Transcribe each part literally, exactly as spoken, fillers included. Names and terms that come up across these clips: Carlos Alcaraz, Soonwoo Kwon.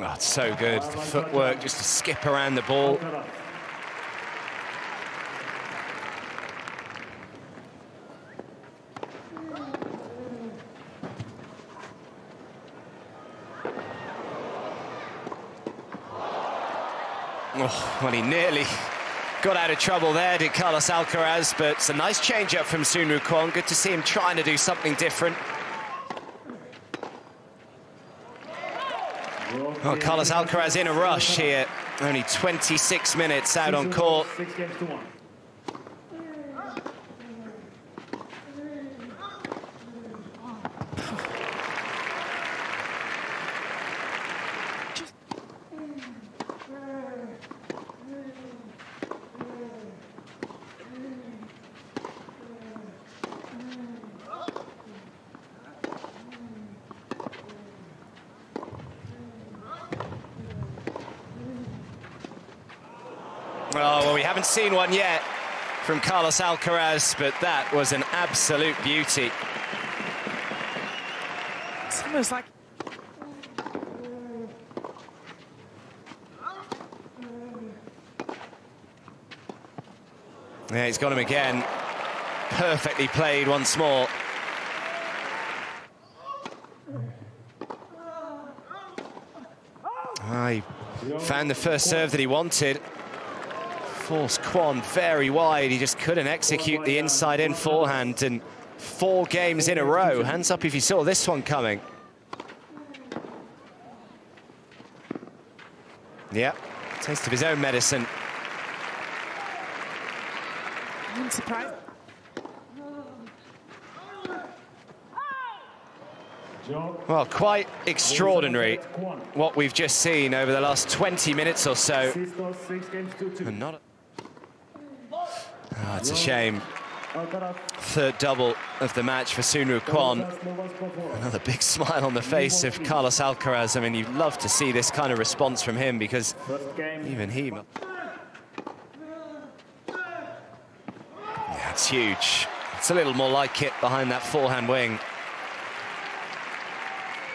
Oh, it's so good, the footwork, just to skip around the ball. Oh, well, he nearly got out of trouble there, did Carlos Alcaraz, but it's a nice change-up from Soonwoo Kwon. Good to see him trying to do something different. Well, Carlos Alcaraz in a rush here. Only twenty-six minutes out on court. Oh, well, we haven't seen one yet from Carlos Alcaraz, but that was an absolute beauty. It's almost like... Yeah, he's got him again. Perfectly played once more. Oh, he found the first serve that he wanted. Forced Kwon very wide. He just couldn't execute the inside-in forehand, and four games in a row. Hands up if you saw this one coming. Yeah, taste of his own medicine. I'm surprised. Well, quite extraordinary what we've just seen over the last twenty minutes or so. And not a Oh, it's a shame. Third double of the match for Soonwoo Kwon. Another big smile on the face of Carlos Alcaraz. I mean, you'd love to see this kind of response from him, because even he... Yeah, it's huge. It's a little more like it behind that forehand wing.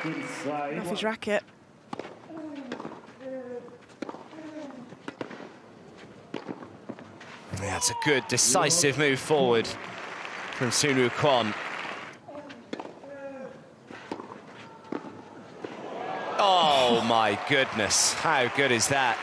Off his racket. That's a good, decisive move forward from Soonwoo Kwon. Oh, my goodness. How good is that?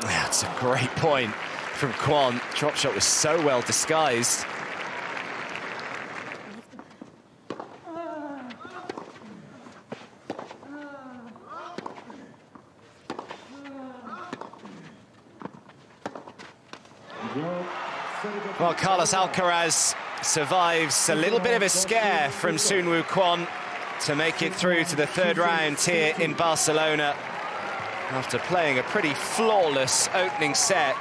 That's a great point from Kwon. Drop shot was so well disguised. Well, Carlos Alcaraz survives a little bit of a scare from Soonwoo Kwon to make it through to the third round here in Barcelona after playing a pretty flawless opening set.